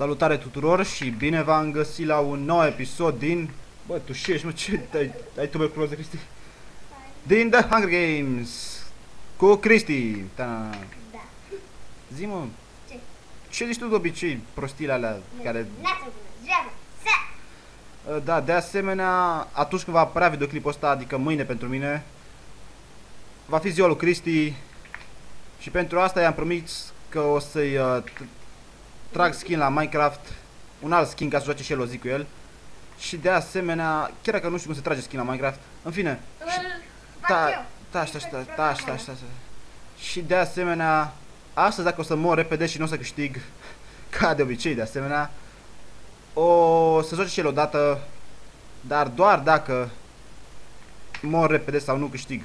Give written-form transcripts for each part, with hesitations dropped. Salutare tuturor și bine v-am găsit la un nou episod din... Bă, tu și ești, mă, ce... Ai tuberculoză, Cristi? Din The Hunger Games! Cu Cristi! Da. Zi-mă... Ce zici tu de obicei, prostiile alea care... Da, de asemenea, atunci când va apărea videoclipul ăsta, adică mâine pentru mine, va fi ziua lui Cristi și pentru asta i-am promis că o să-i trag skin la Minecraft, un alt skin ca să joace și el o zi cu el. Și de asemenea, chiar dacă nu știu cum se trage skin la Minecraft, în fine. Și de asemenea, astăzi dacă o să mor repede și nu o să câștig, ca de obicei de asemenea, o să joace și el odată, dar doar dacă mor repede sau nu câștig.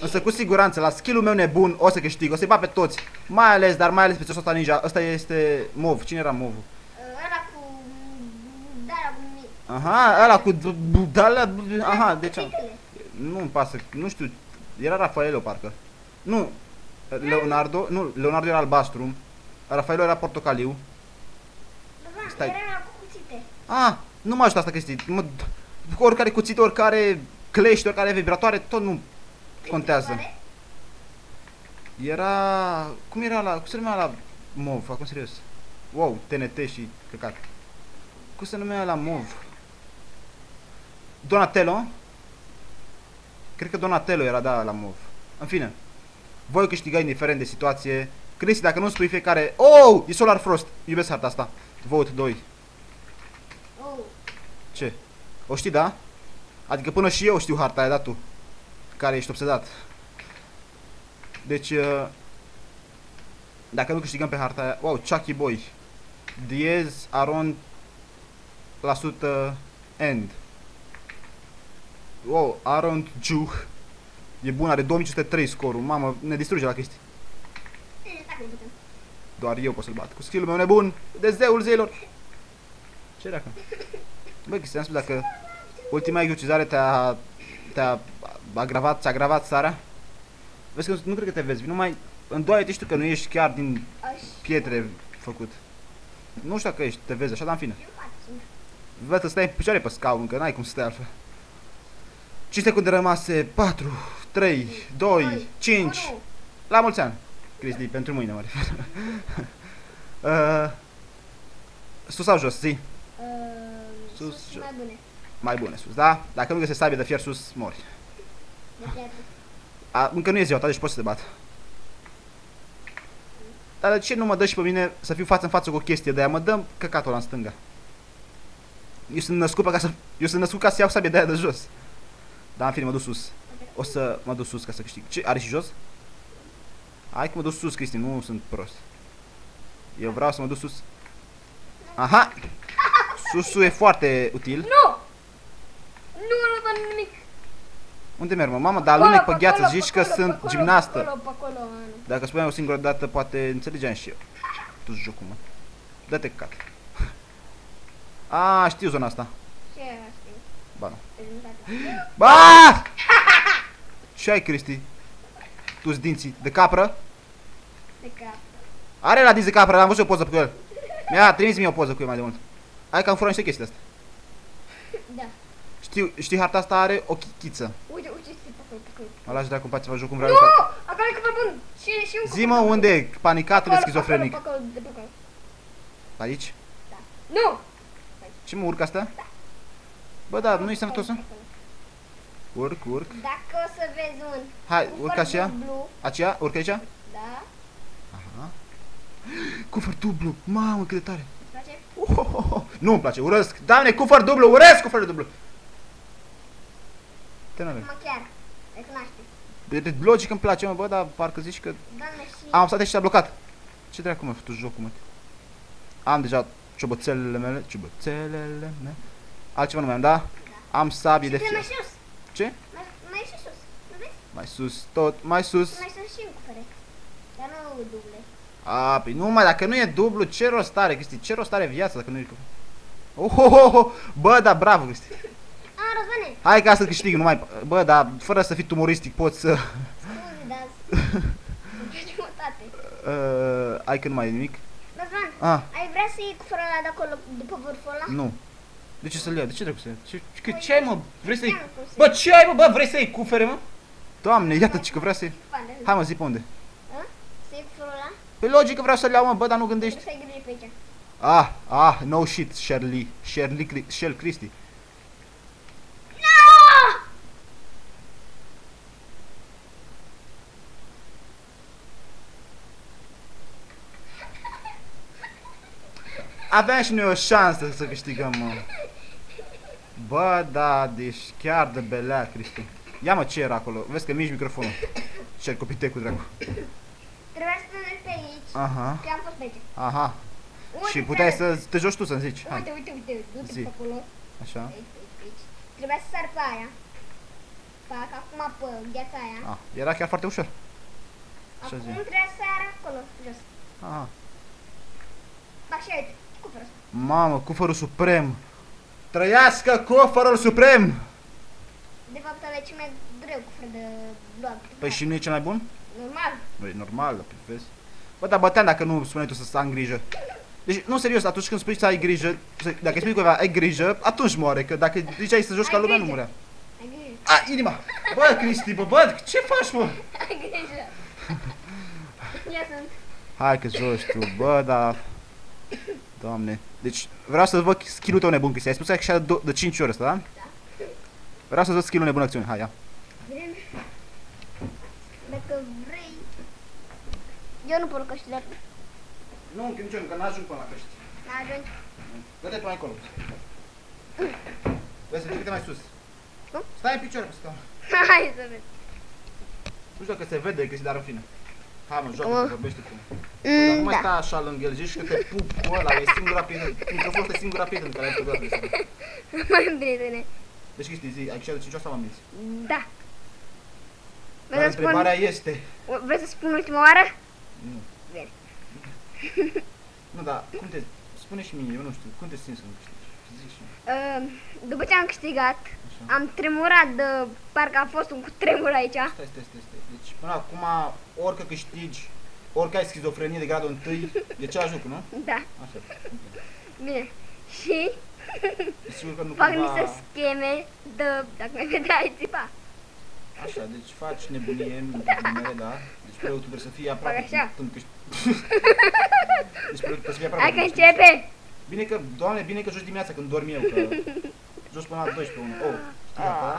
Însă cu siguranță, la skill-ul meu nebun, o să câștig, o să-i bat pe toți. Mai ales, dar mai ales pe ăsta Ninja. Ăsta este MOV. Cine era MOV? Ăla cu... Aha, ăla cu... Aha, deci... Nu-mi pasă, nu știu... Era Rafaelo, parcă. Nu, Leonardo... Nu, Leonardo era albastru. Rafaelo era portocaliu. Stai. Era la cuțite. Ah, nu mă ajută asta, Cristi. Oricare cuțite, oricare clește, oricare vibratoare, tot nu... Contează. Era... Cum era la... Cum se numea la MOV? Acum serios. Wow, TNT și căcat. Cum se numea la MOV? Donatello? Cred că Donatello era, da, la MOV. În fine. Voi câștiga indiferent de situație. Cristi, dacă nu spui fiecare... Oh! E Solar Frost! Iubesc harta asta. Vote 2. Oh. Ce? O știi, da? Adică până și eu știu harta aia, da, tu. Care ești obsedat. Deci, dacă nu câștigăm pe harta aia... Wow, Chucky Boy. Diez Aron %end. Wow, Aron Juh. E bun, are 2503 scorul. Mamă, ne distruge la chestii. Doar eu pot să-l bat. Cu skill-ul meu nebun, de zeul zeilor. Ce dacă? Bă, Cristi, am spus dacă ultima exorcizare te-a agravat, ți-a agravat sarea? Vezi că nu cred că te vezi, numai îndoaie-te, știu că nu ești chiar din pietre făcut. Nu știu dacă ești, te vezi așa, dar în fine. Văd că stai în picioare pe scaun, că n-ai cum să stai altfel. 5 secunde rămase, 4, 3, 2, 5. La mulți ani, Cristi, pentru mâine mă refer. Sus sau jos, zi? Sus, jos. Mai bune sus, da? Dacă nu găsești sabie de fier sus, mori. Încă nu e ziua ta, deci poți să te bat. Dar de ce nu mă dă și pe mine să fiu față în față cu o chestie de aia? Mă dăm căcatul ăla în stânga. Eu sunt născut ca să iau sabie de aia de jos. Dar în fine, mă duc sus. O să mă duc sus ca să câștig. Ce? Are și jos? Hai că mă duc sus, Cristi, nu sunt prost. Eu vreau să mă duc sus. Aha! Susul e foarte util. Nu! Nu văd nimic. Unde merg, mă? Mamă, dar alunec pe gheață, zici că sunt gimnastă. Dacă spuneam o singură dată, poate înțelegeam și eu. Tu-ți jocul, mă. Dă-te cat. A, știu zona asta. Ce era știu? Ba, nu. Ba! Ce ai, Cristi? Tu-ți dinții. De capră? De capră. Are la dinți de capră, l-am văzut o poză cu el. Mi-a trimis mie o poză cu el mai de mult. Hai că am furat niște chestii astea. Da. Știi, harta asta are o chichiță. Uite, stai, mă lași de acum, pace, vă joc cum vreau. Nu! Acolo e cuplu bun! Și un cuplu. Zi-mă unde e panicatul schizofrenic. Acolo. Aici? Da. Nu! Ce mă, urc asta? Da. Bă, da, nu-i sănătosă? Urc. Dacă o să vezi un... Hai, urc aceea? Aceea? Urc aici? Da. Aha. Cufăr dublu! Mamă, cât de tare! Îți place? Nu-mi place, urăsc! Doamne, urăsc cufăr dublu! Mă, chiar, recunoaște. Logic îmi place, mă, bă, dar parcă zici că... Doamne, și... Am stat și s-a blocat. Ce dracu m-a făcut jocul, mă? Am deja ciobățelele mele. Altceva nu mai am, da? Da. Am sabie de fier. Mai sus. Ce? Mai și sus, nu vezi? Mai sus, tot, mai sus. Mai sus și eu, cufere. Dar nu duble. A, păi numai, dacă nu e dublu, ce rost are, Cristi? Ce rost are viața dacă nu e cufere? Ohohoho, bă, da, bravo, Cristi. Hai ca să câștig, nu mai... Bă, dar fără să fii tumoristic poți să... Scuze, dar... Hai că nu mai e nimic. Mazvan, ai vrea să iei cu fără de acolo după vârful ăla? Nu. De ce să-l iau? De ce trebuie să iau? Ce ai, mă? Vrei să iei? Bă, ce ai, mă? Bă, vrei să iei cufere, mă? Doamne, iată ce că vreau să iei. Hai, mă, zi pe unde. Să iei cuferul ăla? Păi logic că vreau să-l iau, mă, bă, dar nu gândești. Să-i grei pe aici. Ah, no shit, Shirley Cristi. Aveam și noi o șansă să câștigăm, mă. Bă, da, deci chiar de belea, Cristi. Ia, mă, ce era acolo? Vezi că mici microfonul. Ce-ar copitecul, dracu. Trebuia să mergi pe aici. Aha. Că am fost pe aici. Aha. Și puteai să te joci tu, să-mi zici. Uite, du-te pe acolo. Așa. Trebuia să sar pe aia. Fac acum pe gheața aia. Era chiar foarte ușor. Acum trebuia să sar acolo, jos. Aha. Așa, uite. Cuferul. Mamă, cufărul suprem! Trăiască cufărul suprem! De fapt, ăla e cel mai greu cufăr de blog. Păi și nu e cel mai bun? Normal. Nu e normal, da, vezi? Bă, dar băteam dacă nu spuneai tu să am grijă. Deci, nu, serios, atunci când spui să ai grijă, dacă spui cuiva ai grijă, atunci moare, că dacă ziceai să joci ca lumea, nu murea. Ai grijă. A, inima! Bă, Cristi, bă, ce faci, mă? Ai grijă. Ia sunt. Hai că joci tu, bă, dar... Doamne, deci vreau să-ți văd skill-ul tău nebun, Cristi. Ai spus că ai așa de 5 ori asta, da? Da. Vreau să-ți văd skill-ul nebun acțiune, hai, ia. Vrem. Dacă vrei... Eu nu pot căști, dar... Nu, nici eu, că n-ajung până la căști. N-ajungi. Dă-te tu mai acolo. Vrei să fii câte mai sus. Nu? Stai în picioare pe scaun. Hai să vezi. Nu știu dacă se vede, Cristi, dar în fine. Hai, mă, joacă, vorbește-te. Dar nu mai stai așa lângă el, zici că te pup cu ăla, e singura prietenă. Microfonul ăsta e singura prietenă care ai făcut la prietenă. Mai am prietene. Deci, Cristi, zi, ai cea de 5 ori sau m-am zis? Da. Dar întrebarea este... Vrei să spun ultima oară? Nu. Bine. Nu, dar cum te... Spune și mie, eu nu știu, cum te simți când câștigi? Zici și mie. După ce am câștigat, am tremurat de... Parcă a fost un cutremur aici. Stai. Deci, până acum, orică câștigi... Orică ai schizofrenie de gradul 1, de ce ajung, nu? Da. Așa. Bine. Și... Sigur că nu fac cumva... niște scheme de... Dacă mai vedea, ai țipa. Așa, deci faci nebunie, da? Deci preu tu trebuie să fii aproape când câștigi. Deci preu tu trebuie să fii aproape. Hai că începe! Bine că, Doamne, bine că joci dimineața când dorm eu, că... Joci până la 12, unul. Oh, știi asta?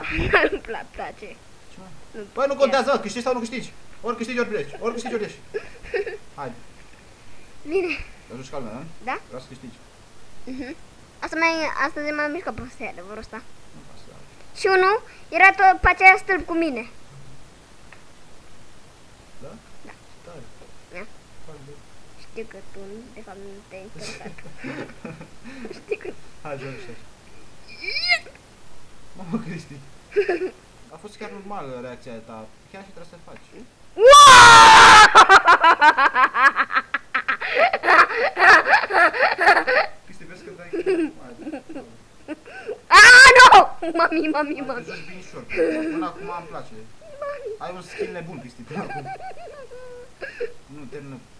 Nu-mi place. Ce mai? Păi nu contează, mă, câștigi sau nu câștigi. Ori câștigi, ori pleci. Ori câștigi, ori pleci. Haide. Bine. Te joci calmea, nu? Da. Vreau să câștigi. Astăzi m-am mișcat pe serverul ăsta. Și unul era tot pe aceea stâlp cu mine. Da? Da. Tare. Da. Știu că tu, de fapt, nu te-ai interesat. Știi că... Hai, joc și așa. Mamă, Cristi. A fost chiar normală reacția ta. Chiar și trebuie să faci. Cristi, vezi că dai... Aaa, nu! Mami. Te joci bine șor. Până acum îmi place. Ai un skill nebun, Cristi, până acum. Nu,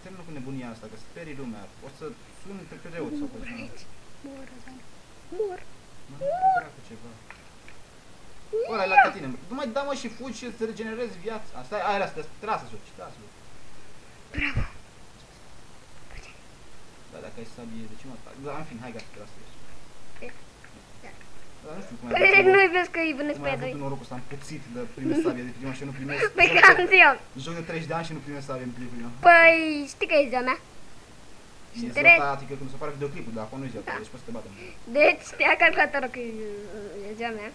termină cu nebunia asta, că sperii lumea. O să suni pe pereot sau pe ceva. Mor. Mă cu ceva. Ăla e la tine. Nu mai da, mă, și fugi și îți regenerezi viața. Asta e aia, trebuie să joci. Bravo. Da, dacă ai sabie, de ce mă fac? Da, în fin, hai, gata, trebuie să ieși. Dar nu știu cum ai avut un noroc ăsta, am puțit de primesc sabie de prima și eu nu primesc. Păi că am zi eu. Joc de 30 de ani și nu primesc sabie în prima. Păi știi că e ziua mea. E ziua ta, adică cum se apare videoclipul, dar acum nu e ziua ta, deci poți să te bată. Deci te-a calculatorul că e ziua mea.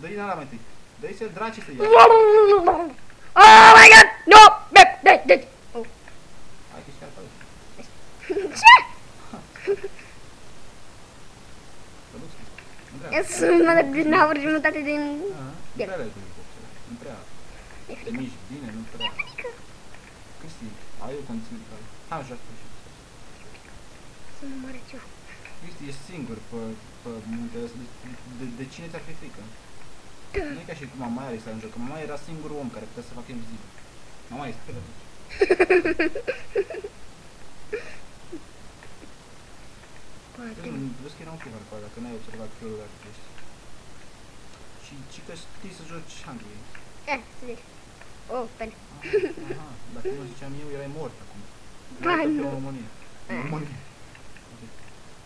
Dă-i n-ala mai întâi. Dă-i să-l draci să-i ia. Oh my god! No! Deci! Hai că-și chiar pare. Ce? Sunt mă dă din aur jumătate din... Nu prea le-ai cu copțele, nu prea... Te miști bine, nu prea... E frică! Cristi, ai o conținut care... Hai, joacă pe știu. Să mă mărăt eu. Cristi, ești singur pe muntele ăsta, de cine ți-ar fi frică? Nu e ca și cu mama aia era în joc, că mama era singurul om care putea să facă invizibil. Mama aia este pe la tot. Solar Frost. Și ci că știi să joci Hunger Games. Să zic. Oh, pen. Aha, dacă nu ziceam eu, erai mort acum. Ba, nu. România.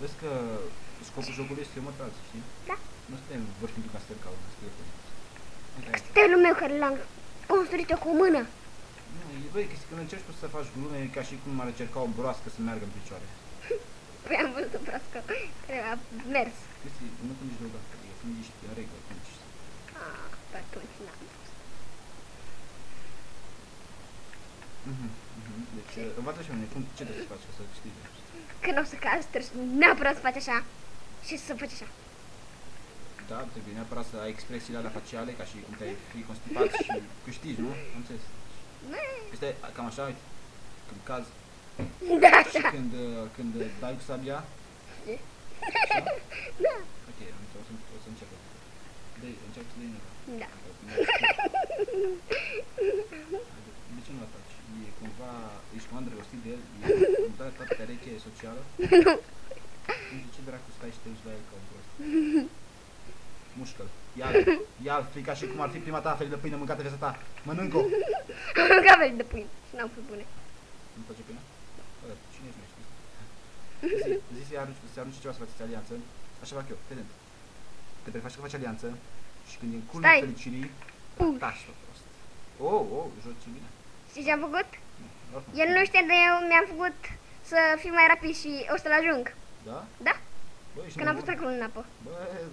Vezi că scopul jocului este următoare, știi? Da. Nu suntem vârșnici ca Stelcaul, stelul meu care l-am construit-o cu mână. Băi, când încerci tu să faci glume, ca și cum ar încerca o broască să meargă în picioare. Păi am văzut o broască care a mers. Cristi, nu când ești drogat, când ești în regulă, când ești. Ah, pe atunci n-am fost. Deci, învață și mine, ce trebuie să faci ca să câștigi? Când o să cazi, trebuie neapărat să faci așa și să faci așa. Da, trebuie neapărat să ai expresiile alea faciale, ca și cum te-ai fi constipat și câștigi, nu? Am înțeles. Este cam așa, uite, când cazi. Da, și da. Când dai cu sabia. Așa? Da. Ok, o să încerc. Dai, încerc să dai neva. Da. De ce nu la faci? E cumva, ești cumva îndrăgostit de el? E cumva toată pereche socială? Nu. De ce dracu stai și te uiți la el ca un prost? Mușcă-l, ia-l, frica și cum ar fi prima ta felii de pâine mâncată viața ta. Mănânc-o! Am mâncat felii de pâine și n-am fost bune. Nu-mi place pâine? Bă, cine ești, nu știu. Zici să-i arunci ceva să faceți alianță. Așa fac eu, prezent. Te prefaci că faci alianță și când e în culmea fericirii, tași-o prost. Oh, joci bine. Știi ce-am făcut? El nu știe, dar eu mi-am făcut să fiu mai rapid și o să-l ajung. Da? Da. Când am fost acolo în apă. Bă,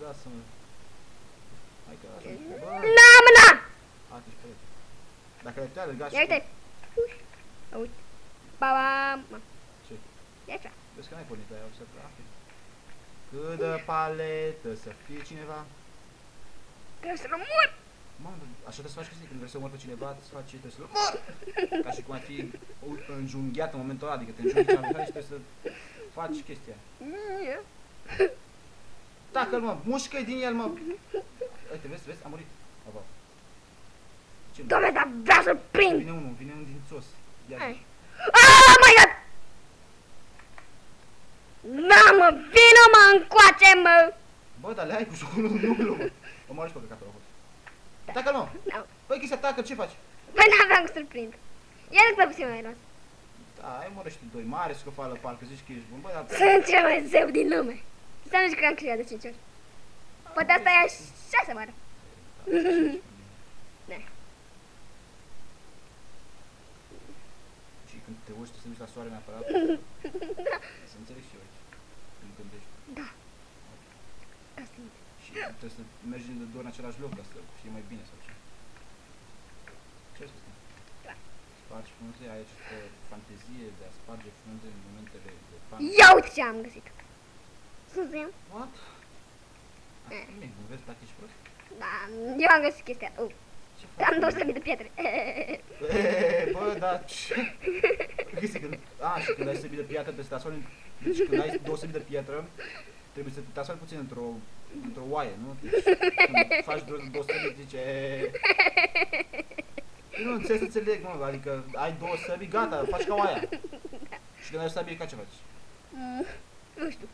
lasă-mă. Na, mâna! Dacă le putea alerga și... Ia uite! Uite! Ba-ba-ma! Ce? Ia ceva! Vezi că n-ai pornit, dar iau să trafi. Cât de paletă să fie cineva? Trebuie să-l omor! Mamă, așa trebuie să faci chestii, când vrei să omori pe cineva, trebuie să-l omor! Ca și cum ar fi înjunghiat în momentul ăla, adică te înjunghi cea mâncare și trebuie să faci chestia. Tacă-l, mă! Mușcă-i din el, mă! Uite, vezi, a murit. Doamne, dar vreau să-l prind! Vine unul din sos. Aaaa, my God! Da, mă, vină, mă, încoace, mă! Bă, dar le-ai cu jocul, nu, mă! O mă arăși pe căcatul acolo. Atacă-l, mă! Băi, Cristi, atacă-l, ce faci? Bă, n-aveam să-l prind. Ia nu-l plăpuse mai rău. Da, ai mărăși tu doi mare, scofală, parcă zici că ești bun, băi, dar... Sunt cel mai zeu din lume. Să nu zici că am criat de 5 ori. Poate asta e așa să moară. Și când te uiți, te simți la soare neapărat? Da. Să înțelegi și eu aici, când gândești. Da. Și trebuie să mergi de două în același loc, ca să fie mai bine sau ce. Ce ai spus? Da. Spargi frunze, ai aici o fantezie de a sparge frunze în momentele de pană. Ia uite ce am găsit! Suntem? What? Nimeni, nu vezi dacă ești prost? Da, eu am găsit chestia. Am 200.000 de pietre. Bă, dar ce? Și când ai 100.000 de pietre, trebuie să te asoli. Deci când ai 200.000 de pietre, trebuie să te asoli puțin într-o oaie, nu? Deci când faci 200.000, zici... Nu, înțeleg să înțeleg, mă, adică ai 200.000, gata, faci ca oaia. Și când ai 100.000, ca ce faci? Nu știu.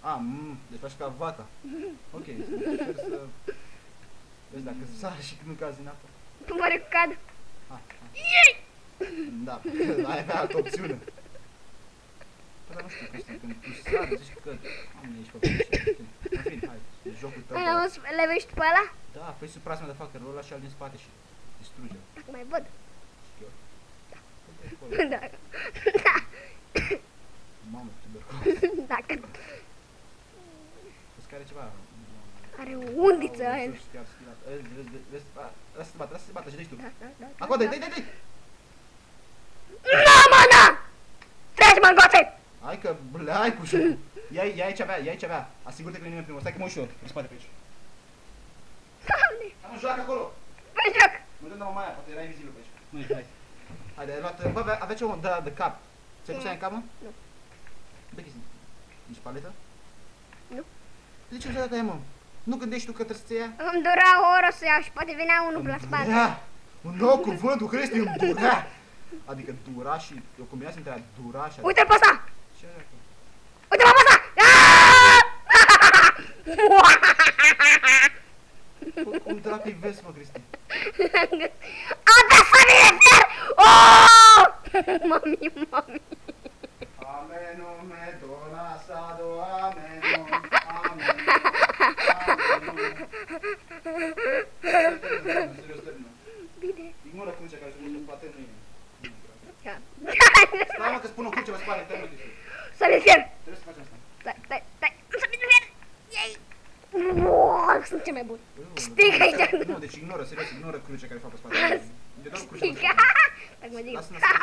Deci faci ca vaca. Ok, sper să... Vezi dacă sare și când nu cazi din apă. Oare că cad? Iei! Da, ai avea altă opțiune. Păi, dar nu știu, Cristi, când tu sari, zici că... Oameni, ești făcut și... În fin, hai, e jocul tău. Le vezi tu pe ăla? Da, păi supra-astea de fucker-ul ăla și al din spate și distruge-l. Dacă mai văd. Și eu? Da. Da. Da. Mamă, tuberculosă. Da, că... Vezi că are ceva... Are o undiță aia. Lasă să te bată, și dă-i tu. Acolo, dă-i! Nu, mă, da! Treci, mă, încoace! Hai că bleai cu jocul. Ia-i ce avea. Asigură-te că nu e nimeni primul. Stai că mă uși eu, în spate pe aici. Doamne! Mă joacă acolo! Mă joc! Mă dă-mi mai aia, poate era invizibil pe aici. Nu, hai. Hai, de-ai luat... Bă, avea ceva de cap. Ți-ai pus aia în cap, mă? Nu. Dă chestii. Nici paletă? Nu. De ce uita de nu gândești tu că trebuie să ia? Îmi dura o oră să iau și poate venea unul pe la spate. Un nou cuvântul, Cristi, îmi dura! Adică dura și... o combinație între dura și... Uite-l pe ăsta! Ce-i așa? Uite-l pe ăsta! Cum dracu-i vezi, mă, Cristi? Am dat să ne refer! Oooo! Mami, mami! Amenume, donasado, amenume, amenume, amenume. Serios, termină. Bine. Ignora crucea care spune că poate nu e. Stai, mă, că spun o cruce, mă spune, termină. Să ne fier! Trebuie să facem asta. Stai, stai! Să ne fier! Ei! Uuuu, sunt cel mai bun. Stic aici! Nu, deci ignoră, serios, ignoră crucea care fac pe spate. Stic!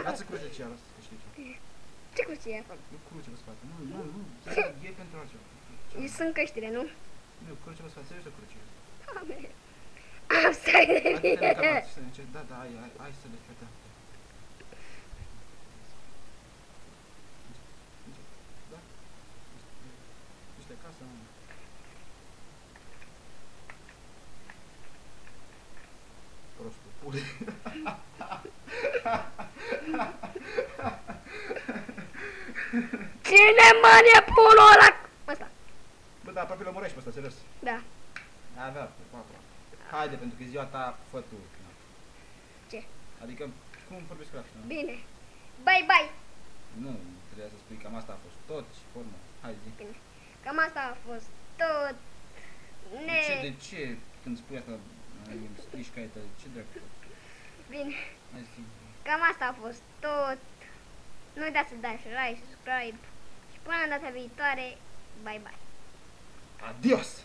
Lasă crucea aceea, lasă că știi ce. Ce cruce e? Nu cruce pe spate, nu, e pentru altceva. Sunt căștile, nu? Nu, cruce pe spate, serios de cruce. Am stai de mie! Da, ai să le fete. Da? Ești de acasă? Prostul pule. Cine mânie pulul ăla? Asta. Bă, dar aproape l-omorești pe ăsta, serios? Da. Avea, aproape. Haide, pentru că e ziua ta, fă tu. Ce? Adică, cum vorbești cu asta? Bine. Bye, bye. Nu, trebuia să spui, cam asta a fost tot și formă. Hai, zi. Bine. Cam asta a fost tot. De ce când spui asta, îmi strici caietă? Ce dracu? Bine. Hai, zi. Cam asta a fost tot. Nu uitați să dați like, subscribe și până data viitoare, bye bye! Adios!